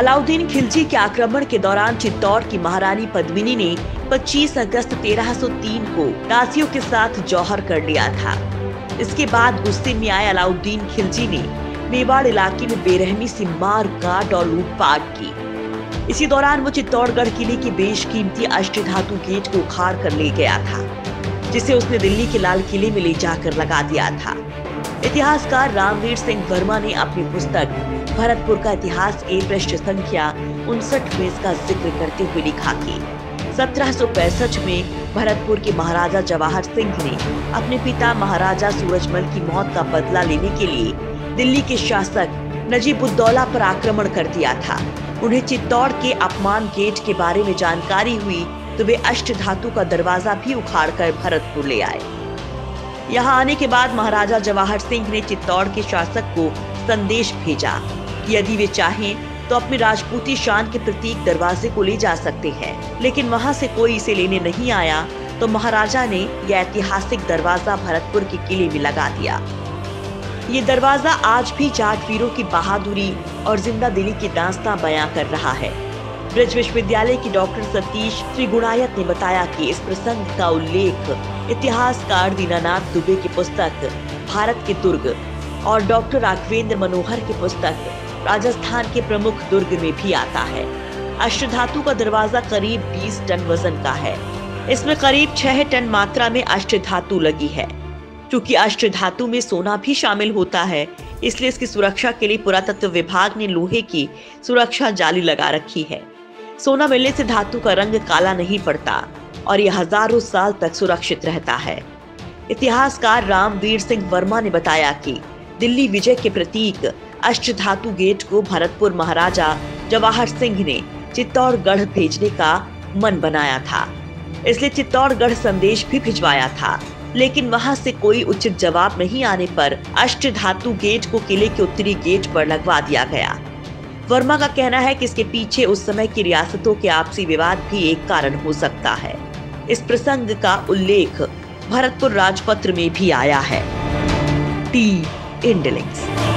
अलाउद्दीन खिलजी के आक्रमण के दौरान चित्तौड़ की महारानी पद्मिनी ने 25 अगस्त 1303 को नाजियों के साथ जौहर कर लिया था। इसके बाद गुस्से में आए अलाउद्दीन खिलजी ने मेवाड़ इलाके में बेरहमी से मार काट और लूटपाट की। इसी दौरान वो चित्तौड़गढ़ किले के बेशकीमती अष्टधातु गेट को उखाड़ कर ले गया था, जिसे उसने दिल्ली के लाल किले में ले जाकर लगा दिया था। इतिहासकार रामवीर सिंह वर्मा ने अपनी पुस्तक भरतपुर का इतिहास के पृष्ठ संख्या 59 में इसका जिक्र करते हुए लिखा कि 1765 में भरतपुर के महाराजा जवाहर सिंह ने अपने पिता महाराजा सूरजमल की मौत का बदला लेने के लिए दिल्ली के शासक नजीब उद्दौला पर आक्रमण कर दिया था। उन्हें चित्तौड़ के अपमान गेट के बारे में जानकारी हुई तो वे अष्टधातु का दरवाजा भी उखाड़ कर भरतपुर ले आए। यहाँ आने के बाद महाराजा जवाहर सिंह ने चित्तौड़ के शासक को संदेश भेजा कि यदि वे चाहें तो अपने राजपूती शान के प्रतीक दरवाजे को ले जा सकते हैं, लेकिन वहाँ से कोई इसे लेने नहीं आया तो महाराजा ने यह ऐतिहासिक दरवाजा भरतपुर के किले में लगा दिया। ये दरवाजा आज भी जाट वीरों की बहादुरी और जिंदा दिली की दास्तां बयां कर रहा है। ब्रिज विश्वविद्यालय के डॉक्टर सतीश त्रिगुणायत ने बताया कि इस प्रसंग का उल्लेख इतिहासकार दीनानाथ दुबे की पुस्तक भारत के दुर्ग और डॉक्टर राघवेंद्र मनोहर की पुस्तक राजस्थान के प्रमुख दुर्ग में भी आता है। अष्टधातु का दरवाजा करीब 20 टन वजन का है। इसमें करीब 6 टन मात्रा में अष्टधातु लगी है। चूँकि अष्टधातु में सोना भी शामिल होता है, इसलिए इसकी सुरक्षा के लिए पुरातत्व विभाग ने लोहे की सुरक्षा जाली लगा रखी है। सोना मिलने से धातु का रंग काला नहीं पड़ता और यह हजारों साल तक सुरक्षित रहता है। इतिहासकार रामवीर सिंह वर्मा ने बताया कि दिल्ली विजय के प्रतीक अष्टधातु गेट को भरतपुर महाराजा जवाहर सिंह ने चित्तौड़गढ़ भेजने का मन बनाया था, इसलिए चित्तौड़गढ़ संदेश भी भिजवाया था, लेकिन वहां से कोई उचित जवाब नहीं आने पर अष्टधातु गेट को किले के उत्तरी गेट पर लगवा दिया गया। वर्मा का कहना है कि इसके पीछे उस समय की रियासतों के आपसी विवाद भी एक कारण हो सकता है। इस प्रसंग का उल्लेख भरतपुर राजपत्र में भी आया है। इंडिलिंक्स।